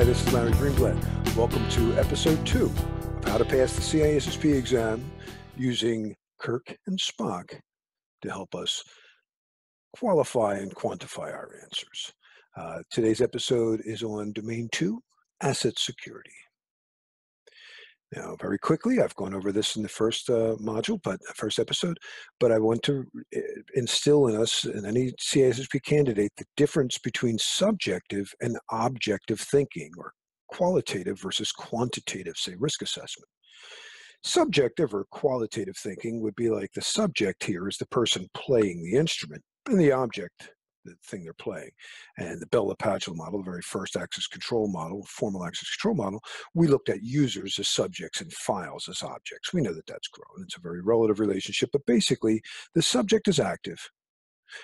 Hi, this is Larry Greenblatt. Welcome to episode 2 of how to pass the CISSP exam using Kirk and Spock to help us qualify and quantify our answers. Today's episode is on Domain 2, Asset Security. Now, very quickly, I've gone over this in the first episode, but I want to instill in us and any CISSP candidate the difference between subjective and objective thinking, or qualitative versus quantitative, say, risk assessment. Subjective or qualitative thinking would be like the subject here is the person playing the instrument and the object, the thing they're playing. And the Bell-LaPadula model, the very first access control model, formal access control model, we looked at users as subjects and files as objects. We know that that's grown. It's a very relative relationship, but basically the subject is active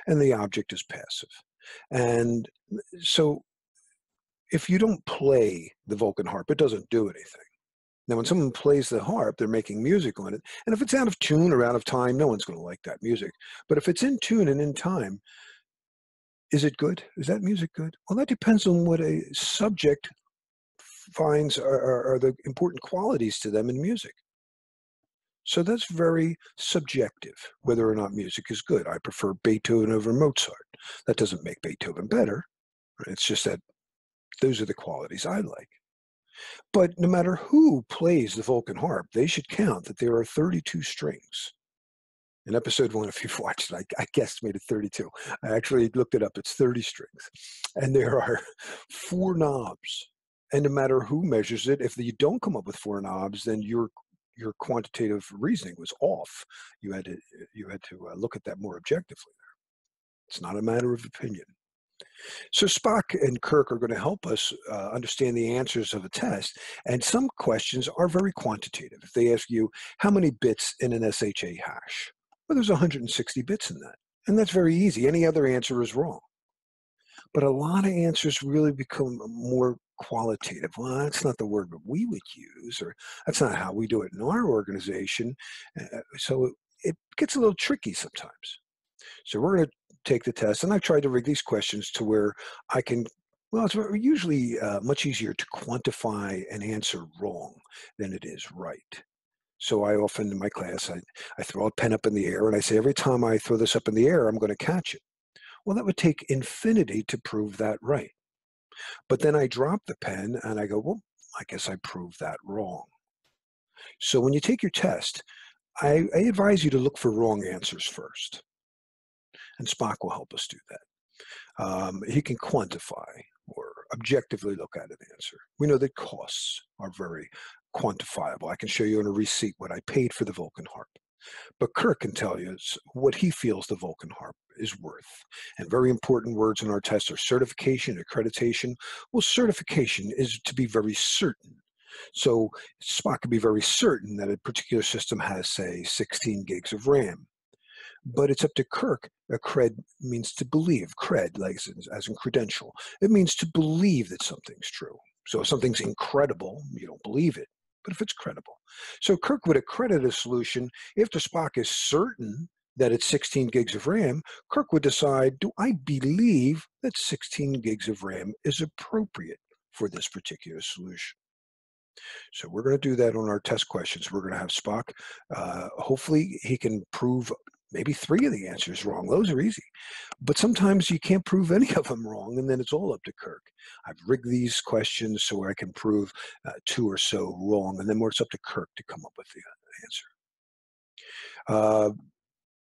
and the object is passive. And so if you don't play the Vulcan harp, it doesn't do anything. Now, when someone plays the harp, they're making music on it. And if it's out of tune or out of time, no one's going to like that music. But if it's in tune and in time, is it good? Is that music good? Well, that depends on what a subject finds are the important qualities to them in music. So that's very subjective, whether or not music is good. I prefer Beethoven over Mozart. That doesn't make Beethoven better. It's just that those are the qualities I like. But no matter who plays the Vulcan harp, they should count that there are 32 strings. In episode 1, if you've watched it, I guessed made it 32. I actually looked it up. It's 30 strings. And there are 4 knobs. And no matter who measures it, if you don't come up with 4 knobs, then your quantitative reasoning was off. You had to look at that more objectively. It's not a matter of opinion. So Spock and Kirk are going to help us understand the answers of a test, and some questions are very quantitative. If they ask you, how many bits in an SHA hash? Well, there's 160 bits in that, and that's very easy. Any other answer is wrong. But a lot of answers really become more qualitative. Well, that's not the word that we would use, or that's not how we do it in our organization. So it gets a little tricky sometimes. So we're going to take the test, and I've tried to rig these questions to where I can, well, it's usually much easier to quantify an answer wrong than it is right. So I often, in my class, I throw a pen up in the air, and I say, every time I throw this up in the air, I'm going to catch it. Well, that would take infinity to prove that right. But then I drop the pen, and I go, well, I guess I proved that wrong. So when you take your test, I advise you to look for wrong answers first. And Spock will help us do that. He can quantify or objectively look at an answer. We know that costs are very quantifiable. I can show you on a receipt what I paid for the Vulcan harp. But Kirk can tell you what he feels the Vulcan harp is worth. And very important words in our test are certification, accreditation. Well, certification is to be very certain. So Spock can be very certain that a particular system has, say, 16 gigs of RAM. But it's up to Kirk. A cred means to believe. Cred, like as in credential. It means to believe that something's true. So if something's incredible, you don't believe it. But if it's credible. So Kirk would accredit a solution. After Spock is certain that it's 16 gigs of RAM, Kirk would decide, do I believe that 16 gigs of RAM is appropriate for this particular solution? So we're going to do that on our test questions. We're going to have Spock. Hopefully he can prove maybe 3 of the answers wrong. Those are easy. But sometimes you can't prove any of them wrong, and then it's all up to Kirk. I've rigged these questions so I can prove 2 or so wrong, and then it's up to Kirk to come up with the answer.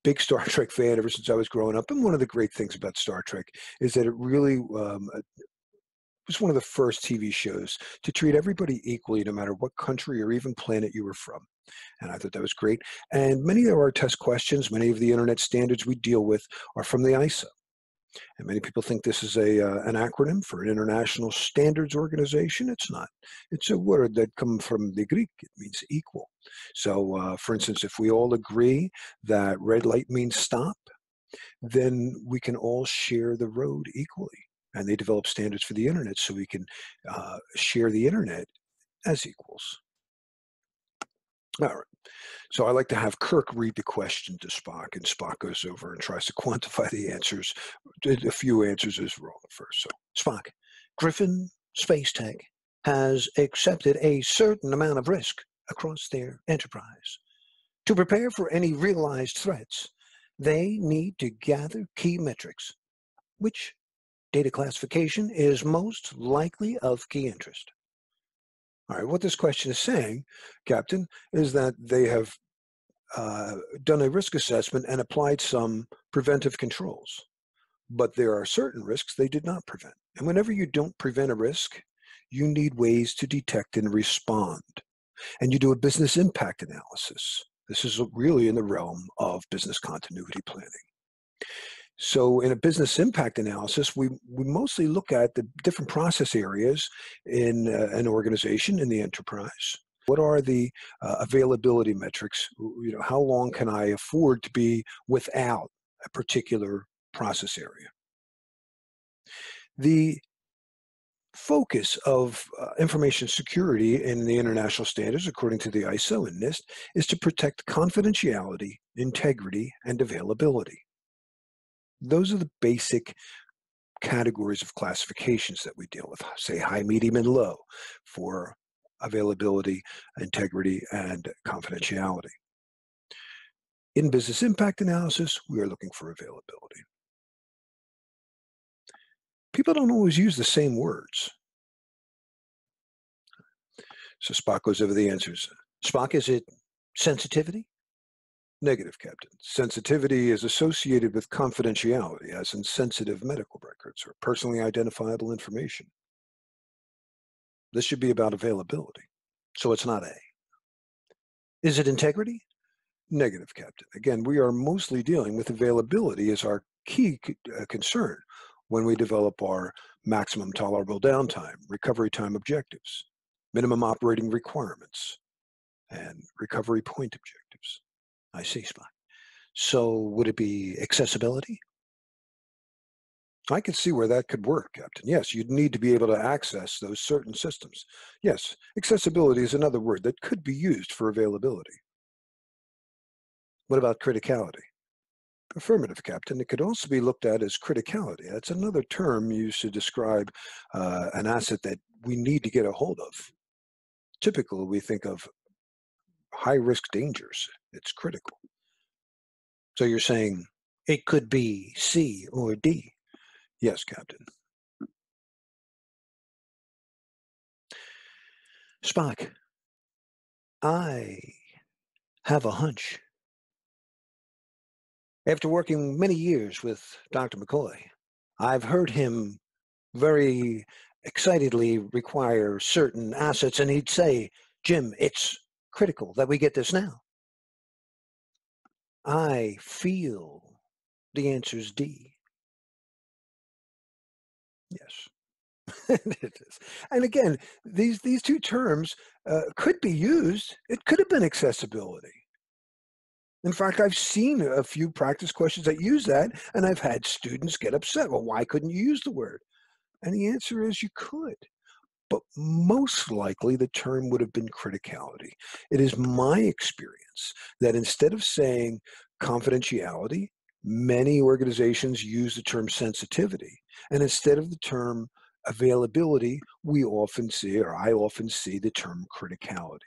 Big Star Trek fan ever since I was growing up, and one of the great things about Star Trek is that it really was one of the first TV shows to treat everybody equally, no matter what country or even planet you were from. And I thought that was great. And many of our test questions, many of the internet standards we deal with are from the ISO. And many people think this is an acronym for an international standards organization. It's not. It's a word that comes from the Greek. It means equal. So, for instance, if we all agree that red light means stop, then we can all share the road equally. And they develop standards for the internet so we can share the internet as equals. All right. So I like to have Kirk read the question to Spock, and Spock goes over and tries to quantify the answers. A few answers is wrong at first. So Spock, Griffin Space Tech has accepted a certain amount of risk across their enterprise. To prepare for any realized threats, they need to gather key metrics. Which data classification is most likely of key interest? All right, what this question is saying, Captain, is that they have done a risk assessment and applied some preventive controls, but there are certain risks they did not prevent. And whenever you don't prevent a risk, you need ways to detect and respond. And you do a business impact analysis. This is really in the realm of business continuity planning. So in a business impact analysis, we mostly look at the different process areas in an organization, in the enterprise. What are the availability metrics? You know, how long can I afford to be without a particular process area? The focus of information security in the international standards, according to the ISO and NIST, is to protect confidentiality, integrity, and availability. Those are the basic categories of classifications that we deal with, say high, medium, and low for availability, integrity, and confidentiality. In business impact analysis, we are looking for availability. People don't always use the same words. So Spock goes over the answers. Spock, is it sensitivity? Negative, Captain. Sensitivity is associated with confidentiality, as in sensitive medical records or personally identifiable information. This should be about availability, so it's not A. Is it integrity? Negative, Captain. Again, we are mostly dealing with availability as our key concern when we develop our maximum tolerable downtime, recovery time objectives, minimum operating requirements, and recovery point objectives. I see, Spock. So would it be accessibility? I could see where that could work, Captain. Yes, you'd need to be able to access those certain systems. Yes, accessibility is another word that could be used for availability. What about criticality? Affirmative, Captain. It could also be looked at as criticality. That's another term used to describe an asset that we need to get a hold of. Typically, we think of high-risk dangers. It's critical. So you're saying it could be C or D. Yes, Captain. Spock, I have a hunch. After working many years with Dr. McCoy, I've heard him very excitedly require certain assets, and he'd say, Jim, it's critical that we get this now. I feel the answer's D. Yes, it is. And again, these two terms could be used. It could have been accessibility. In fact, I've seen a few practice questions that use that, and I've had students get upset. Well, why couldn't you use the word? And the answer is you could, but most likely the term would have been criticality. It is my experience that instead of saying confidentiality, many organizations use the term sensitivity, and instead of the term availability, we often see, or I often see, the term criticality.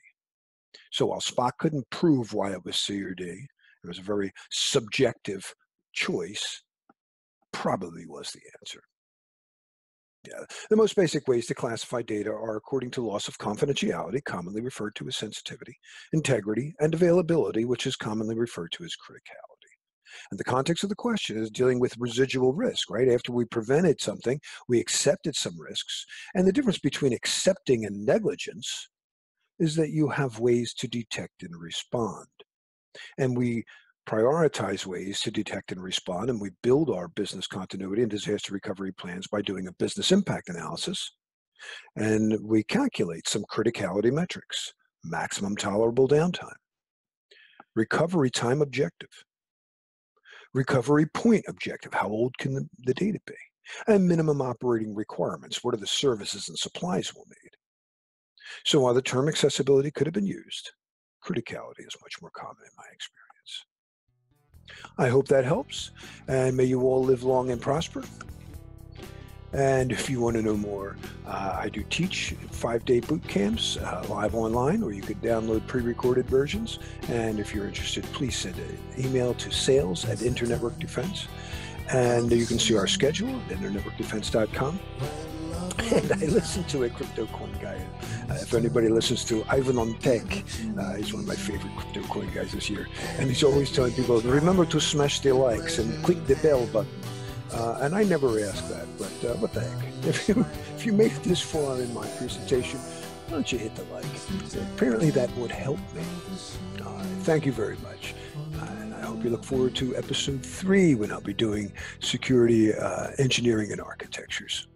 So while Spock couldn't prove why it was C or D, it was a very subjective choice, probably was the answer. Yeah. The most basic ways to classify data are according to loss of confidentiality, commonly referred to as sensitivity, integrity, and availability, which is commonly referred to as criticality. And the context of the question is dealing with residual risk, right? After we prevented something, we accepted some risks. And the difference between accepting and negligence is that you have ways to detect and respond. And we prioritize ways to detect and respond, and we build our business continuity and disaster recovery plans by doing a business impact analysis. And we calculate some criticality metrics, maximum tolerable downtime, recovery time objective, recovery point objective, how old can the data be? And minimum operating requirements, what are the services and supplies we'll need? So while the term accessibility could have been used, criticality is much more common in my experience. I hope that helps, and may you all live long and prosper. And if you want to know more, I do teach 5-day boot camps live online, or you could download pre-recorded versions. And if you're interested, please send an email to sales@internetworkdefense. And you can see our schedule at internetworkdefense.com. And I listen to a crypto coin guy. If anybody listens to Ivan on Tech, he's one of my favorite crypto coin guys this year. And he's always telling people, remember to smash the likes and click the bell button. And I never ask that, but what the heck? If you make it this far in my presentation, why don't you hit the like? Apparently that would help me. Thank you very much. And I hope you look forward to episode 3, when I'll be doing security engineering and architectures.